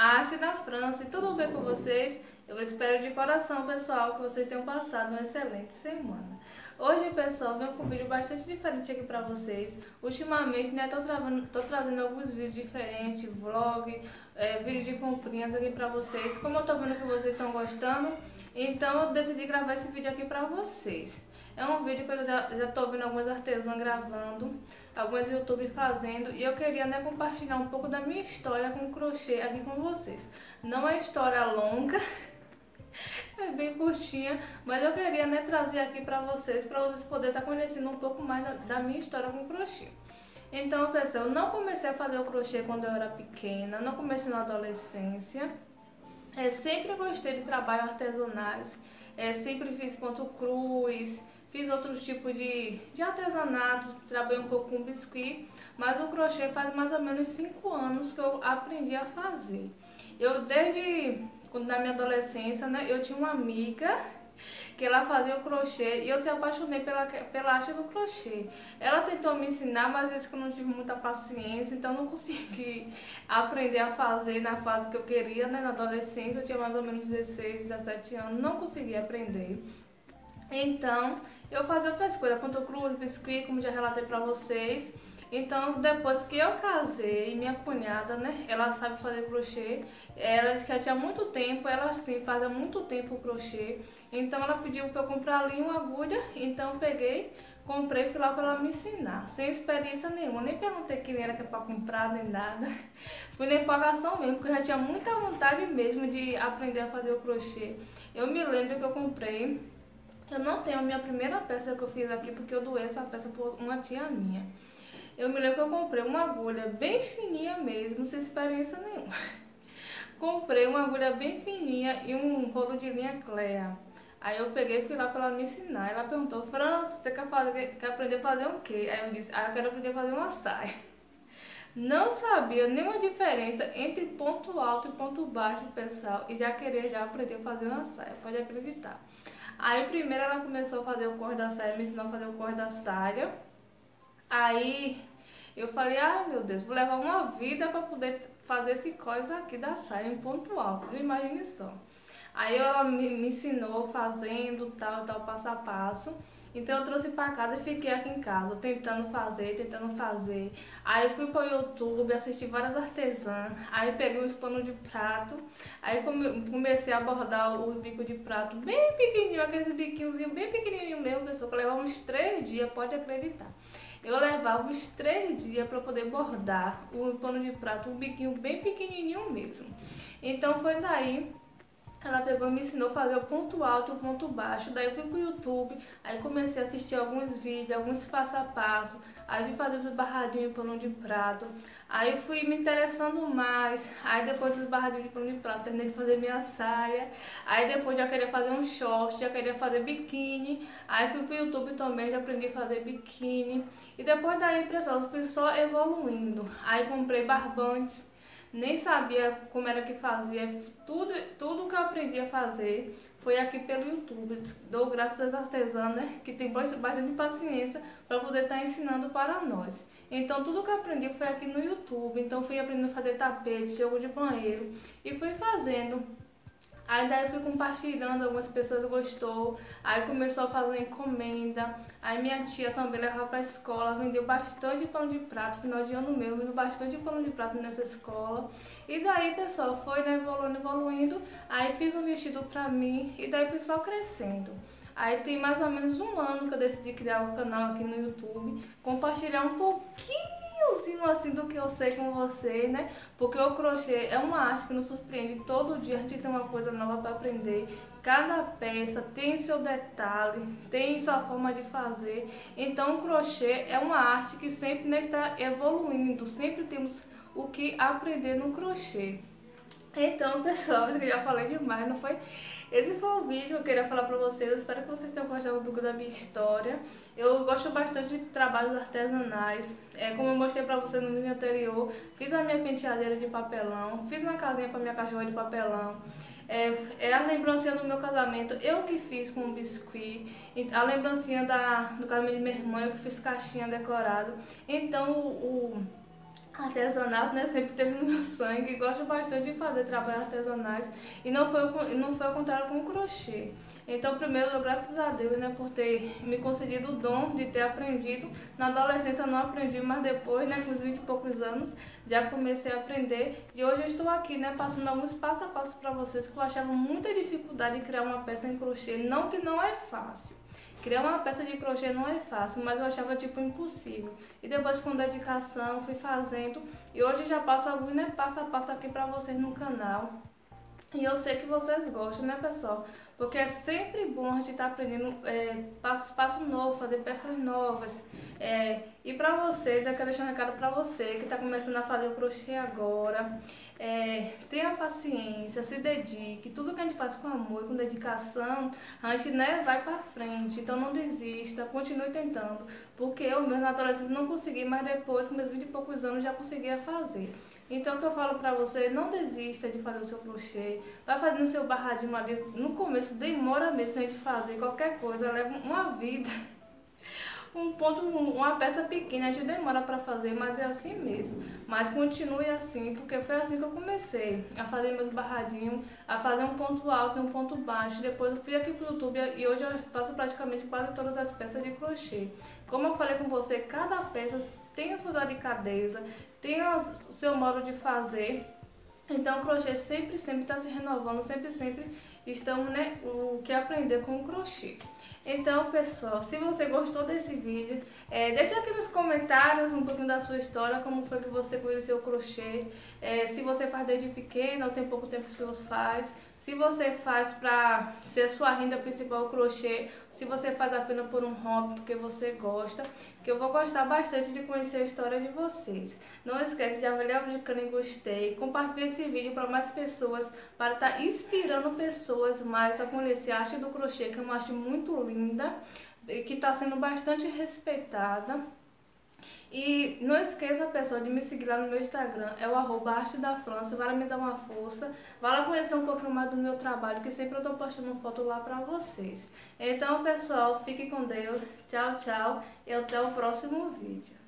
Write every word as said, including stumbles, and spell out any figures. Artte da Francy. Tudo bem com vocês? Eu espero de coração, pessoal, que vocês tenham passado uma excelente semana. Hoje, pessoal, venho com um vídeo bastante diferente aqui pra vocês. Ultimamente, né, tô, travando, tô trazendo alguns vídeos diferentes, vlog, é, vídeo de comprinhas aqui pra vocês. Como eu tô vendo que vocês estão gostando, então eu decidi gravar esse vídeo aqui pra vocês. É um vídeo que eu já, já tô vendo algumas artesãs gravando, algumas YouTube fazendo, e eu queria, né, compartilhar um pouco da minha história com crochê aqui com vocês. Não é história longa, é bem curtinha, mas eu queria, né, trazer aqui pra vocês, pra vocês poderem estar conhecendo um pouco mais da, da minha história com crochê. Então, pessoal, eu não comecei a fazer o crochê quando eu era pequena, não comecei na adolescência. É, sempre gostei de trabalhos artesanais, é, sempre fiz ponto cruz, fiz outros tipos de, de artesanato, trabalhei um pouco com biscuit, mas o crochê faz mais ou menos cinco anos que eu aprendi a fazer. Eu desde... Quando na minha adolescência, né, eu tinha uma amiga que ela fazia o crochê e eu se apaixonei pela, pela arte do crochê. Ela tentou me ensinar, mas isso que eu não tive muita paciência, então não consegui aprender a fazer na fase que eu queria, né, na adolescência. Eu tinha mais ou menos dezesseis, dezessete anos, não consegui aprender. Então, eu fazia outras coisas, ponto cruz, biscuit, como já relatei pra vocês. Então, depois que eu casei, minha cunhada, né, ela sabe fazer crochê, ela disse que já tinha muito tempo, ela sim, faz há muito tempo o crochê, então ela pediu pra eu comprar ali uma agulha, então eu peguei, comprei, fui lá pra ela me ensinar, sem experiência nenhuma, nem perguntei que nem era que é pra comprar, nem nada, fui na empolgação mesmo, porque eu já tinha muita vontade mesmo de aprender a fazer o crochê. Eu me lembro que eu comprei, eu não tenho a minha primeira peça que eu fiz aqui, porque eu doei essa peça por uma tia minha. Eu me lembro que eu comprei uma agulha bem fininha mesmo, sem experiência nenhuma. Comprei uma agulha bem fininha e um rolo de linha Cléa. Aí eu peguei e fui lá pra ela me ensinar. Ela perguntou, Francy, você quer, fazer, quer aprender a fazer o quê? Aí eu disse, ah, eu quero aprender a fazer uma saia. Não sabia nenhuma diferença entre ponto alto e ponto baixo, pessoal. E já queria já aprender a fazer uma saia, pode acreditar. Aí primeiro ela começou a fazer o corte da saia, me ensinou a fazer o corte da saia. Aí... eu falei, ai meu Deus, vou levar uma vida pra poder fazer esse coisa aqui da saia em ponto alto, imagine só. Aí ela me, me ensinou fazendo tal, tal, passo a passo. Então eu trouxe pra casa e fiquei aqui em casa, tentando fazer, tentando fazer. Aí eu fui pro YouTube, assisti várias artesãs, aí peguei uns panos de prato, aí come, comecei a bordar os bicos de prato bem pequenininho, aqueles biquinhozinhos bem pequenininho mesmo, pessoal, que levava uns três dias, pode acreditar. Eu levava uns três dias para poder bordar o pano de prato, um biquinho bem pequenininho mesmo. Então foi daí, ela pegou e me ensinou a fazer o ponto alto e o ponto baixo. Daí eu fui pro YouTube, aí comecei a assistir alguns vídeos, alguns passo a passo. Aí fui fazer os barradinhos de pano de prato. Aí fui me interessando mais. Aí depois dos barradinhos de pano de prato, terminei de fazer minha saia. Aí depois já queria fazer um short, já queria fazer biquíni. Aí fui pro YouTube também, já aprendi a fazer biquíni. E depois daí, pessoal, eu fui só evoluindo. Aí comprei barbantes. Nem sabia como era que fazia, tudo, tudo que eu aprendi a fazer foi aqui pelo YouTube. Dou graças às artesãs, né, que tem bastante paciência para poder estar ensinando para nós. Então tudo que eu aprendi foi aqui no YouTube, então fui aprendendo a fazer tapete, jogo de banheiro e fui fazendo. Aí daí eu fui compartilhando, algumas pessoas gostou, aí começou a fazer encomenda, aí minha tia também levava pra escola, vendeu bastante pano de prato, final de ano meu, vendeu bastante pano de prato nessa escola. E daí, pessoal, foi, né, evoluindo, evoluindo, aí fiz um vestido pra mim e daí fui só crescendo. Aí tem mais ou menos um ano que eu decidi criar um canal aqui no YouTube, compartilhar um pouquinho assim do que eu sei com vocês, né? Porque o crochê é uma arte que nos surpreende todo dia, a gente tem uma coisa nova para aprender. Cada peça tem seu detalhe, tem sua forma de fazer. Então o crochê é uma arte que sempre, né, está evoluindo, sempre temos o que aprender no crochê. Então, pessoal, acho que eu já falei demais, não foi? Esse foi o vídeo que eu queria falar pra vocês. Eu espero que vocês tenham gostado um pouco da minha história. Eu gosto bastante de trabalhos artesanais. É, como eu mostrei pra vocês no vídeo anterior, fiz a minha penteadeira de papelão, fiz uma casinha pra minha cachorra de papelão. É, é a lembrancinha do meu casamento, eu que fiz com o biscuit. A lembrancinha da, do casamento de minha irmã, eu que fiz caixinha decorada. Então, o... o Artesanato, né, sempre teve no meu sangue, gosto bastante de fazer trabalhos artesanais e não foi, o, não foi ao contrário com o crochê. Então, primeiro, graças a Deus, né, por ter me concedido o dom de ter aprendido. Na adolescência não aprendi, mas depois, né, com os vinte e poucos anos, já comecei a aprender. E hoje eu estou aqui, né, passando alguns passo a passo para vocês, que eu achava muita dificuldade em criar uma peça em crochê, não que não é fácil. Criar uma peça de crochê não é fácil, mas eu achava tipo impossível. E depois com dedicação fui fazendo e hoje já passo alguns, né, passo a passo aqui pra vocês no canal. E eu sei que vocês gostam, né, pessoal? Porque é sempre bom a gente estar tá aprendendo é, passo, passo novo, fazer peças novas. É, e pra você, eu quero deixar um recado pra você que tá começando a fazer o crochê agora. É, tenha paciência, se dedique. Tudo que a gente faz com amor, com dedicação, a gente, né, vai pra frente. Então não desista, continue tentando. Porque eu, mesmo na adolescência, não consegui, mas depois, com meus vinte e poucos anos, já conseguia fazer. Então o que eu falo pra você, não desista de fazer o seu crochê. Vai fazendo seu barradinho ali, no começo demora mesmo a gente fazer qualquer coisa, leva uma vida, um ponto, uma peça pequena, a gente demora para fazer, mas é assim mesmo. Mas continue assim, porque foi assim que eu comecei a fazer meus barradinhos, a fazer um ponto alto e um ponto baixo. Depois eu fui aqui pro YouTube e hoje eu faço praticamente quase todas as peças de crochê. Como eu falei com você, cada peça tem a sua delicadeza, tem o seu modo de fazer. Então o crochê sempre, sempre está se renovando, sempre, sempre estamos, né, o que aprender com o crochê. Então, pessoal, se você gostou desse vídeo, é, deixa aqui nos comentários um pouquinho da sua história, como foi que você conheceu o crochê, é, se você faz desde pequeno ou tem pouco tempo que você faz, se você faz para ser a sua renda principal o crochê, se você faz apenas por um hobby, porque você gosta, que eu vou gostar bastante de conhecer a história de vocês. Não esquece de avaliar o vídeo que eu nem gostei, compartilhe esse vídeo para mais pessoas, para estar tá inspirando pessoas mais a conhecer a arte do crochê, que é uma arte muito linda, que está sendo bastante respeitada. E não esqueça, pessoal, de me seguir lá no meu Instagram, é o arroba Artte da Francy, vai lá me dar uma força, vai lá conhecer um pouquinho mais do meu trabalho, que sempre eu tô postando foto lá pra vocês. Então, pessoal, fique com Deus, tchau, tchau, e até o próximo vídeo.